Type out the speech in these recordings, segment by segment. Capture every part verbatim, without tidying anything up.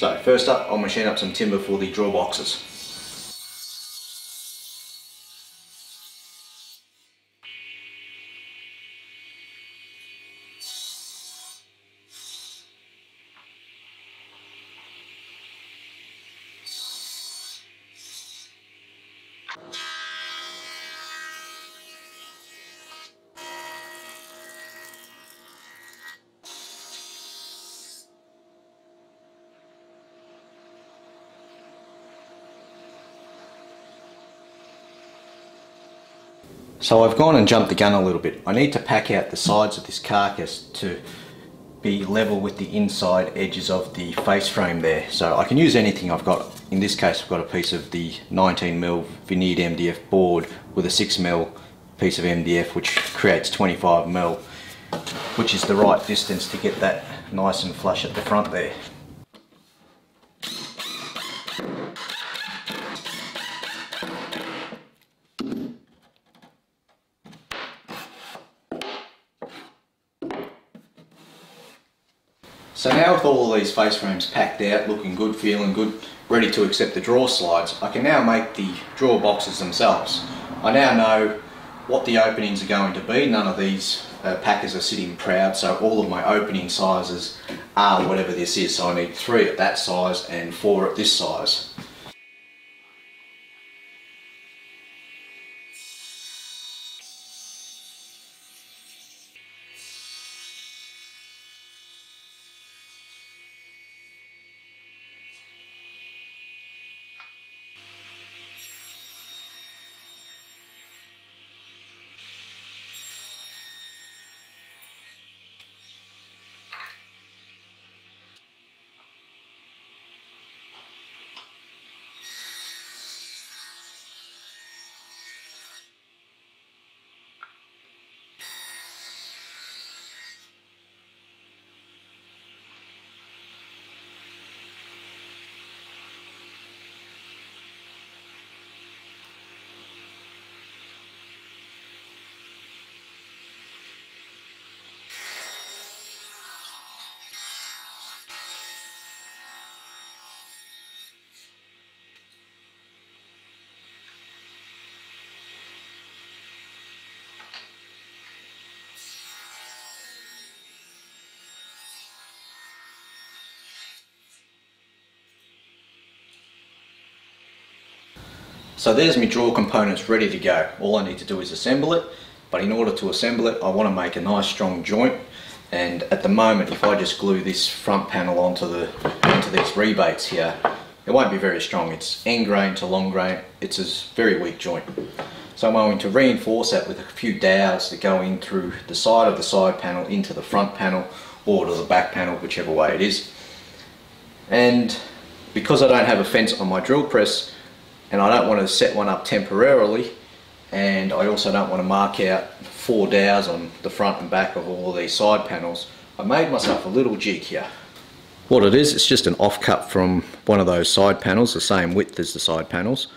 So first up, I'll machine up some timber for the draw boxes. So I've gone and jumped the gun a little bit. I need to pack out the sides of this carcass to be level with the inside edges of the face frame there. So I can use anything I've got. In this case, I've got a piece of the nineteen mil veneered M D F board with a six mil piece of M D F, whiwhich creates twenty-five mil, which is the right distance to get that nice and flush at the front there. So now with all of these face frames packed out, looking good, feeling good, ready to accept the draw slides, I can now make the draw boxes themselves. I now know what the openings are going to be. None of these uh, packers are sitting proud, so all of my opening sizes are whatever this is. So I need three at that size and four at this size. So there's my draw components ready to go. All I need to do is assemble it, but in order to assemble it, I want to make a nice strong joint. And at the moment, if I just glue this front panel onto the onto these rebates here, it won't be very strong. It's end grain to long grain. It's a very weak joint. So I'm going to reinforce that with a few dowels that go in through the side of the side panel into the front panel or to the back panel, whichever way it is. And because I don't have a fence on my drill press, and I don't want to set one up temporarily, and I also don't want to mark out four dowels on the front and back of all of these side panels, I made myself a little jig here. What it is, it's just an off cut from one of those side panels, the same width as the side panels,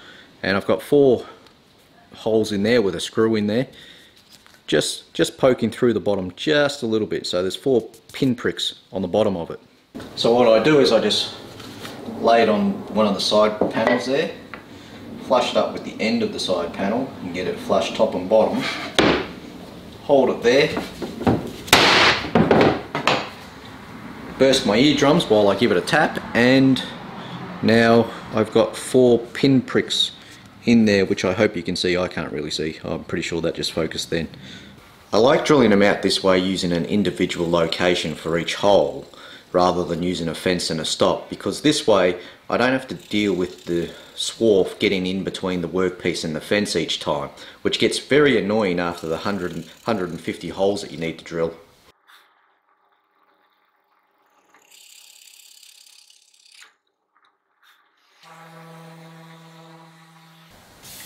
and I've got four holes in there with a screw in there, just, just poking through the bottom just a little bit, so there's four pin pricks on the bottom of it. So what I do is I just lay it on one of the side panels there, flush it up with the end of the side panel and get it flush top and bottom, hold it there, burst my eardrums while I give it a tap, and now I've got four pin pricks in there, which I hope you can see. I can't really see, I'm pretty sure that just focused then. I like drilling them out this way, using an individual location for each hole rather than using a fence and a stop, because this way I don't have to deal with the swarf getting in between the workpiece and the fence each time, which gets very annoying after the one hundred and fifty holes that you need to drill.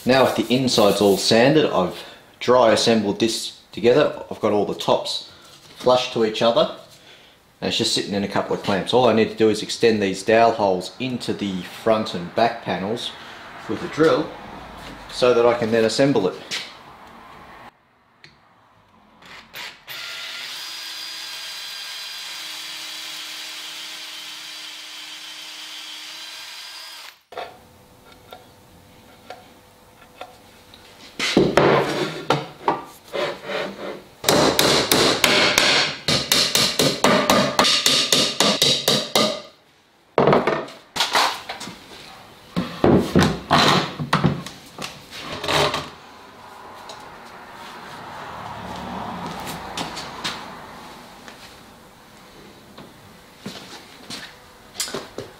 Now with the insides all sanded, I've dry assembled this together. I've got all the tops flush to each other, and it's just sitting in a couple of clamps. All I need to do is extend these dowel holes into the front and back panels with a drill so that I can then assemble it.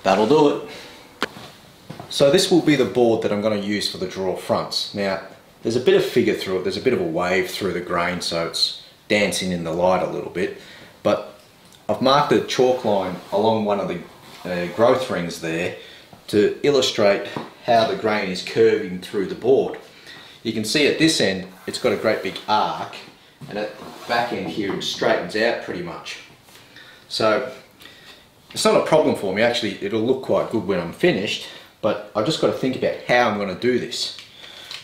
that'll do it. So this will be the board that I'm going to use for the draw fronts. Now there's a bit of figure through it, there's a bit of a wave through the grain, so it's dancing in the light a little bit, but I've marked a chalk line along one of the uh, growth rings there to illustrate how the grain is curving through the board. You can see at this end it's got a great big arc, and at the back end here it straightens out pretty much. So it's not a problem for me, actually it'll look quite good when I'm finished, but I've just got to think about how I'm going to do this.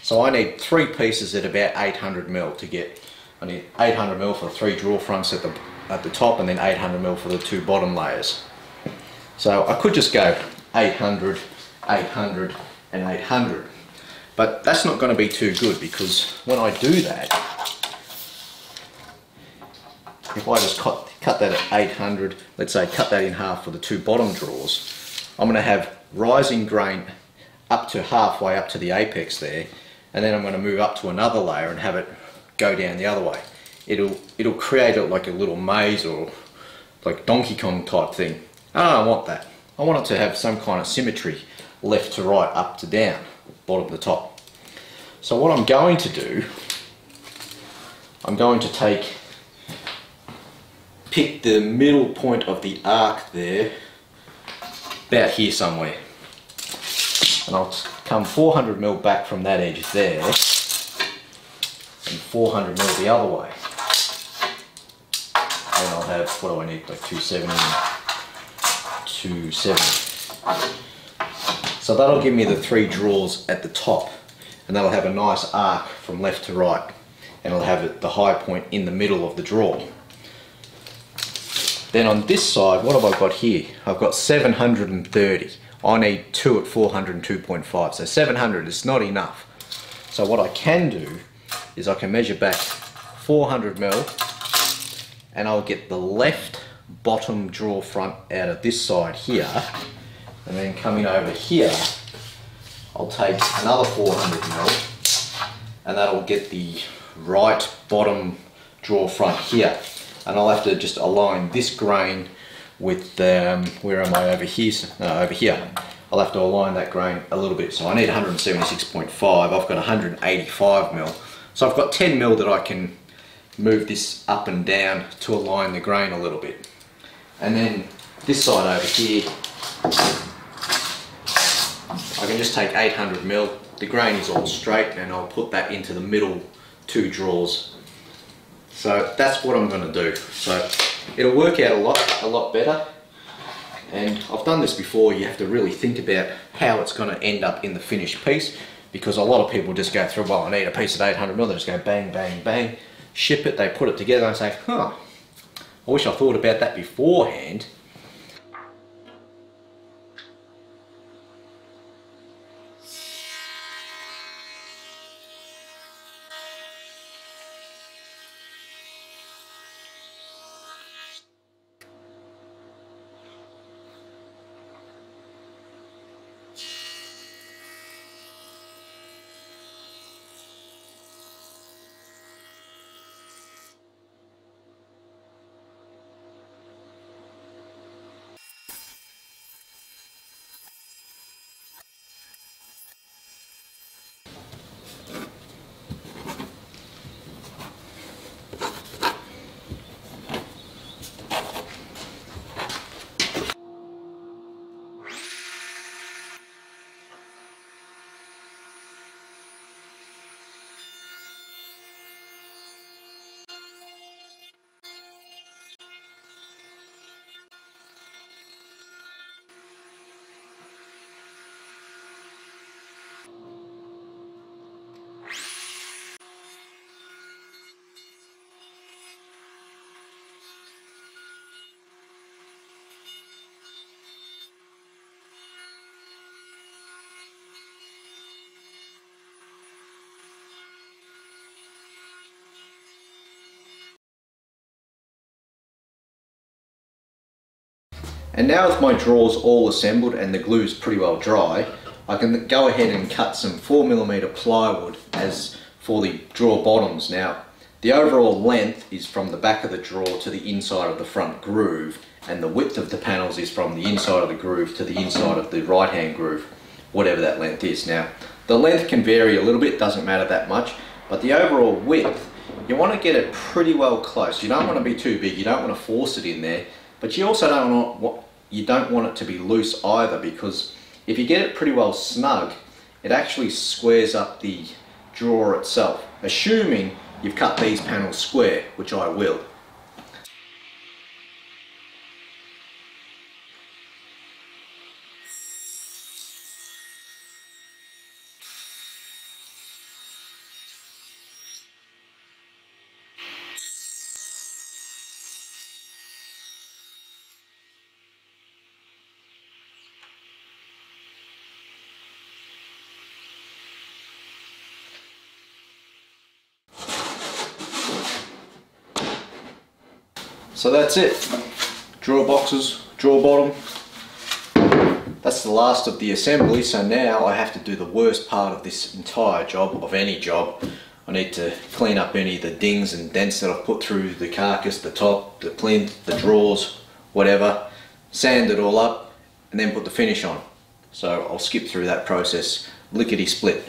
So I need three pieces at about eight hundred mil to get, I need eight hundred mil for three draw fronts at the, at the top, and then eight hundred mil for the two bottom layers. So I could just go eight hundred, eight hundred and eight hundred, but that's not going to be too good, because when I do that, if I just cut, cut that at eight hundred, let's say cut that in half for the two bottom draws, I'm going to have rising grain up to halfway up to the apex there, and then I'm going to move up to another layer and have it go down the other way. It'll it'll create it like a little maze or like Donkey Kong type thing. I don't want that. I want it to have some kind of symmetry, left to right, up to down, bottom to top. So what I'm going to do, I'm going to take, pick the middle point of the arc there, about here somewhere, and I'll come four hundred mil back from that edge there, and four hundred mil the other way. Then I'll have, what do I need, like two seventy, two seventy. So that'll give me the three draws at the top, and that'll have a nice arc from left to right, and it'll have the high point in the middle of the draw. Then on this side, what have I got here? I've got seven hundred thirty. I need two at four hundred two point five, so seven hundred is not enough. So what I can do is I can measure back four hundred mil, and I'll get the left bottom draw front out of this side here, and then coming over here, I'll take another four hundred mil, and that'll get the right bottom draw front here. And I'll have to just align this grain with, um, where am I, over here? No, over here. I'll have to align that grain a little bit. So I need one hundred seventy-six point five, I've got one hundred eighty-five mil. So I've got ten mil that I can move this up and down to align the grain a little bit. And then this side over here, I can just take eight hundred mil. The grain is all straight, and I'll put that into the middle two draws. So that's what I'm going to do. So it'll work out a lot, a lot better. And I've done this before, you have to really think about how it's going to end up in the finished piece, because a lot of people just go through, well, I need a piece at eight hundred mil, they just go bang, bang, bang, ship it, they put it together and say, huh, I wish I thought about that beforehand. And now with my draws all assembled and the glue's pretty well dry, I can go ahead and cut some four millimeter plywood as for the draw bottoms. Now The overall length is from the back of the drawer to the inside of the front groove, and the width of the panels is from the inside of the groove to the inside of the right hand groove, whatever that length is. Now, the length can vary a little bit, doesn't matter that much, but the overall width, you want to get it pretty well close. You don't want to be too big, you don't want to force it in there, but you also don't want what you don't want it to be loose either, because if you get it pretty well snug, it actually squares up the drawer itself, assuming you've cut these panels square, which I will. So that's it. Drawer boxes, drawer bottom. That's the last of the assembly, so now I have to do the worst part of this entire job, of any job. I need to clean up any of the dings and dents that I've put through the carcass, the top, the plinth, the drawers, whatever. Sand it all up and then put the finish on. So I'll skip through that process lickety-split.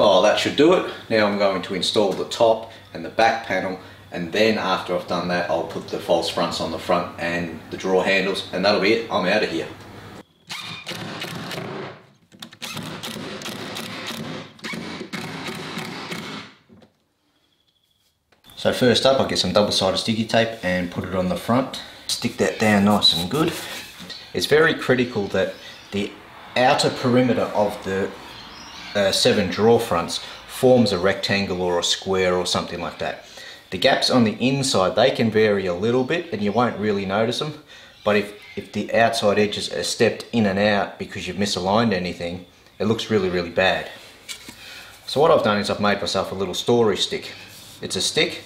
Oh, that should do it. Now I'm going to install the top and the back panel, and then after I've done that, I'll put the false fronts on the front and the drawer handles, and that'll be it. I'm out of here. So first up, I'll get some double-sided sticky tape and put it on the front. Stick that down nice and good. It's very critical that the outer perimeter of the Uh, seven drawer fronts forms a rectangle or a square or something like that. The gaps on the inside, they can vary a little bit and you won't really notice them, but if, if the outside edges are stepped in and out because you've misaligned anything, it looks really, really bad. So what I've done is I've made myself a little story stick. It's a stick,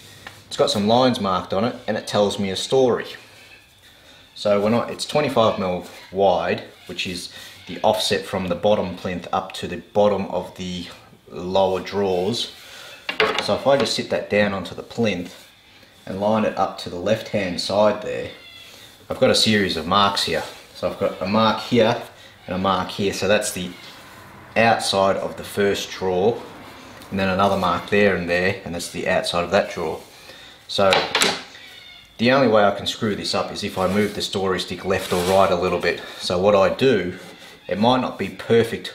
it's got some lines marked on it, and it tells me a story. So when I, it's twenty-five mil wide, which is the offset from the bottom plinth up to the bottom of the lower drawers. So if I just sit that down onto the plinth and line it up to the left hand side there, I've got a series of marks here. So I've got a mark here and a mark here, so that's the outside of the first drawer, and then another mark there and there, and that's the outside of that drawer. So the only way I can screw this up is if I move the story stick left or right a little bit. So what I do, it might not be perfect,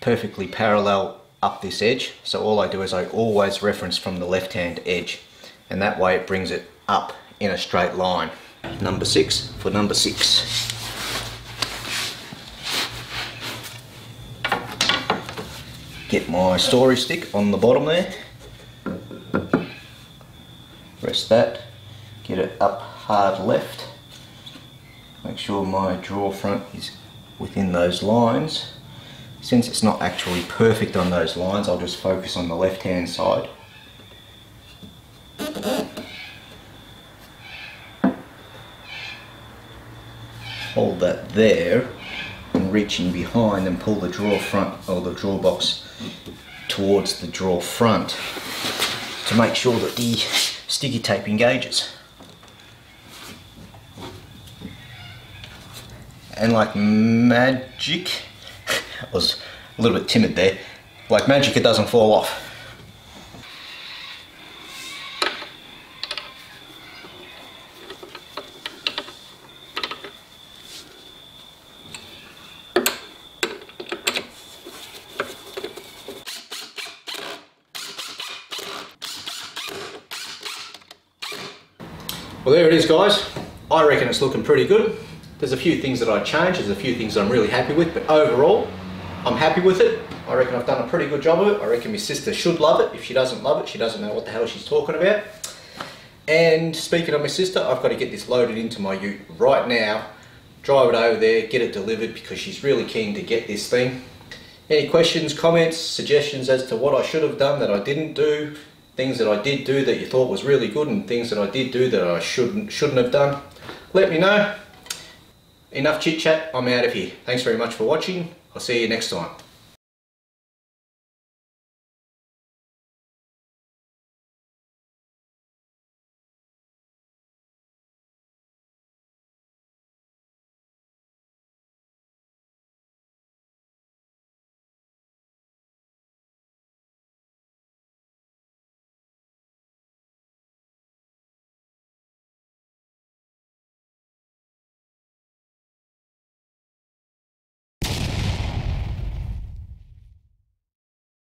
perfectly parallel up this edge, so all I do is I always reference from the left-hand edge, and that way it brings it up in a straight line. Number six for number six. Get my story stick on the bottom there. Rest that, get it up hard left. Make sure my drawer front is within those lines. Since it's not actually perfect on those lines, I'll just focus on the left hand side. hold that there and reach in behind and pull the drawer front or the drawer box towards the drawer front to make sure that the sticky tape engages. And like magic, I was a little bit timid there, like magic it doesn't fall off. Well, there it is, guys. I reckon it's looking pretty good. There's a few things that I changed, there's a few things that I'm really happy with, but overall, I'm happy with it. I reckon I've done a pretty good job of it. I reckon my sister should love it. If she doesn't love it, she doesn't know what the hell she's talking about. And speaking of my sister, I've got to get this loaded into my ute right now, drive it over there, get it delivered, because she's really keen to get this thing. Any questions, comments, suggestions as to what I should have done that I didn't do, things that I did do that you thought was really good, and things that I did do that I shouldn't shouldn't have done, let me know. Enough chit chat, I'm out of here. Thanks very much for watching. I'll see you next time.